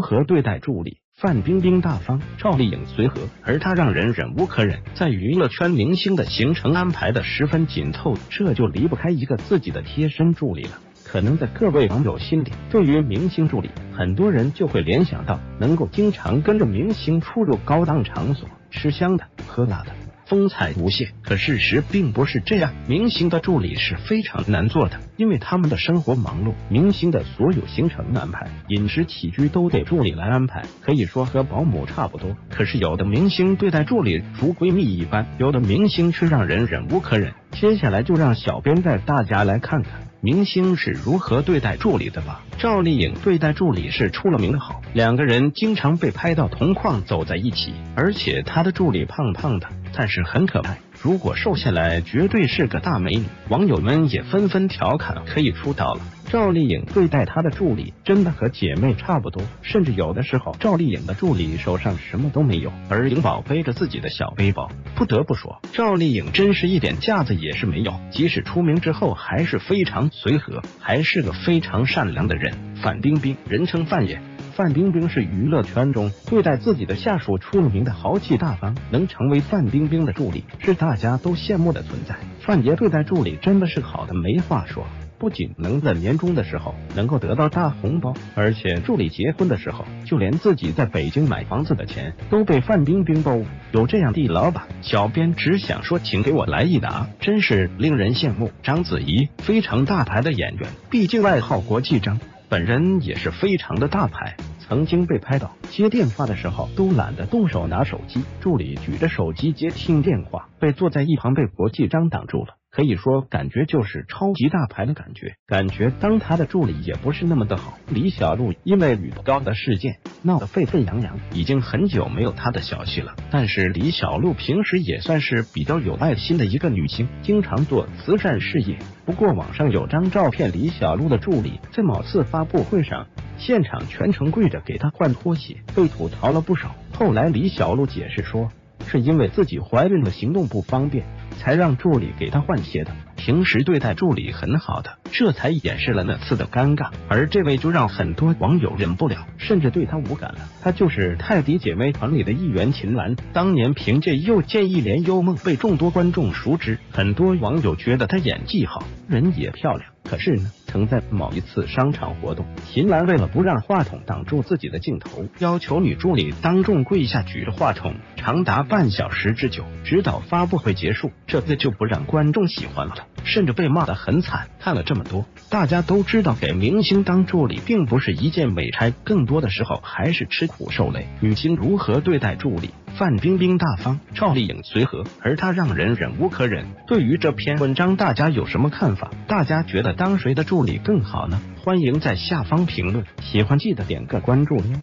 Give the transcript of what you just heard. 如何对待助理。 范冰冰大方，赵丽颖随和，而她让人忍无可忍。在娱乐圈，明星的行程安排的十分紧凑，这就离不开一个自己的贴身助理了。可能在各位网友心里，对于明星助理，很多人就会联想到能够经常跟着明星出入高档场所，吃香的，喝辣的，风采无限。可事实并不是这样，明星的助理是非常难做的，因为他们的生活忙碌，明星的所有行程安排、饮食起居都得助理来安排，可以说和保姆差不多。可是有的明星对待助理如闺蜜一般，有的明星却让人忍无可忍。接下来就让小编带大家来看看明星是如何对待助理的吧。赵丽颖对待助理是出了名的好，两个人经常被拍到同框走在一起，而且她的助理胖胖的，但是很可爱。 如果瘦下来，绝对是个大美女。网友们也纷纷调侃，可以出道了。赵丽颖对待她的助理，真的和姐妹差不多，甚至有的时候，赵丽颖的助理手上什么都没有，而颖宝背着自己的小背包。不得不说，赵丽颖真是一点架子也是没有，即使出名之后，还是非常随和，还是个非常善良的人。范冰冰，人称范爷。 范冰冰是娱乐圈中对待自己的下属出了名的豪气大方，能成为范冰冰的助理是大家都羡慕的存在。范爷对待助理真的是好的没话说，不仅能在年终的时候能够得到大红包，而且助理结婚的时候，就连自己在北京买房子的钱都被范冰冰包。有这样的老板，小编只想说，请给我来一打，真是令人羡慕。章子怡非常大牌的演员，毕竟外号国际章，本人也是非常的大牌。 曾经被拍到接电话的时候都懒得动手拿手机，助理举着手机接听电话，被坐在一旁被国际章挡住了。可以说，感觉就是超级大牌的感觉。感觉当他的助理也不是那么的好。李小璐因为吕布高的事件闹得沸沸扬扬，已经很久没有她的消息了。但是李小璐平时也算是比较有爱心的一个女星，经常做慈善事业。不过网上有张照片，李小璐的助理在某次发布会上。 现场全程跪着给她换拖鞋，被吐槽了不少。后来李小璐解释说，是因为自己怀孕了，行动不方便，才让助理给她换鞋的。平时对待助理很好的，这才掩饰了那次的尴尬。而这位就让很多网友忍不了，甚至对她无感了。她就是泰迪姐妹团里的一员秦岚，当年凭借《又见一帘幽梦》被众多观众熟知，很多网友觉得她演技好，人也漂亮。可是呢？ 曾在某一次商场活动，秦岚为了不让话筒挡住自己的镜头，要求女助理当众跪下举着话筒，长达半小时之久，直到发布会结束。这个就不让观众喜欢了，甚至被骂得很惨。看了这么多，大家都知道，给明星当助理并不是一件美差，更多的时候还是吃苦受累。女星如何对待助理？ 范冰冰大方，赵丽颖随和，而她让人忍无可忍。对于这篇文章，大家有什么看法？大家觉得当谁的助理更好呢？欢迎在下方评论。喜欢记得点个关注哟。